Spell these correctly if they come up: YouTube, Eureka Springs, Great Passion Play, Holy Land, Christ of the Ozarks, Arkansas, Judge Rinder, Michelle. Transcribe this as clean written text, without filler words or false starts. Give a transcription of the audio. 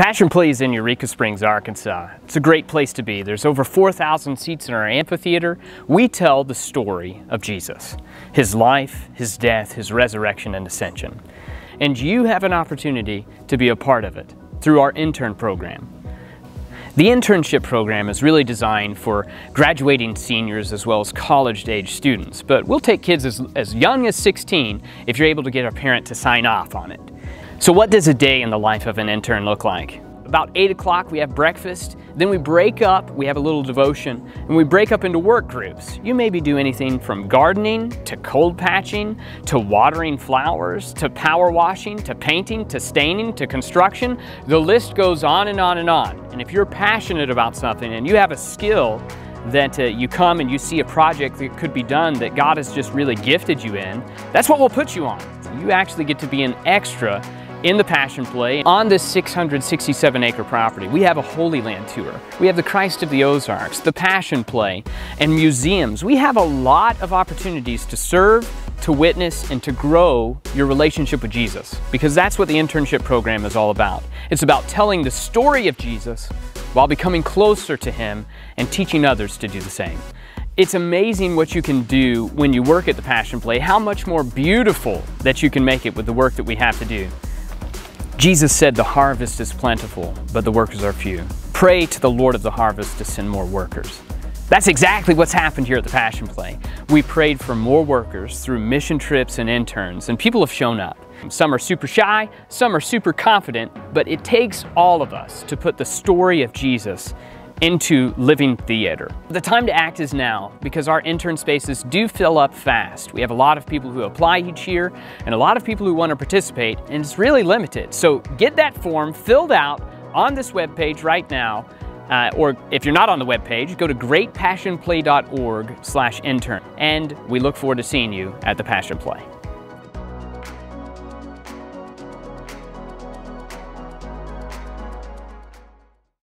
Passion Play is in Eureka Springs, Arkansas. It's a great place to be. There's over 4,000 seats in our amphitheater. We tell the story of Jesus, his life, his death, his resurrection and ascension. And you have an opportunity to be a part of it through our intern program. The internship program is really designed for graduating seniors as well as college-age students, but we'll take kids as young as 16 if you're able to get a parent to sign off on it. So what does a day in the life of an intern look like? About 8 o'clock we have breakfast, then we break up, we have a little devotion, and we break up into work groups. You maybe do anything from gardening, to cold patching, to watering flowers, to power washing, to painting, to staining, to construction. The list goes on and on and on. And if you're passionate about something and you have a skill that you come and you see a project that could be done that God has just really gifted you in, that's what we'll put you on. So you actually get to be an extra in the Passion Play on this 667-acre property. We have a Holy Land tour. We have the Christ of the Ozarks, the Passion Play, and museums. We have a lot of opportunities to serve, to witness, and to grow your relationship with Jesus, because that's what the internship program is all about. It's about telling the story of Jesus while becoming closer to him and teaching others to do the same. It's amazing what you can do when you work at the Passion Play, how much more beautiful that you can make it with the work that we have to do. Jesus said, "The harvest is plentiful, but the workers are few. Pray to the Lord of the harvest to send more workers." That's exactly what's happened here at the Passion Play. We prayed for more workers through mission trips and interns, and people have shown up. Some are super shy, some are super confident, but it takes all of us to put the story of Jesus into living theater. The time to act is now, because our intern spaces do fill up fast. We have a lot of people who apply each year and a lot of people who want to participate, and it's really limited. So get that form filled out on this webpage right now, or if you're not on the webpage, go to greatpassionplay.org/intern, and we look forward to seeing you at the Passion Play.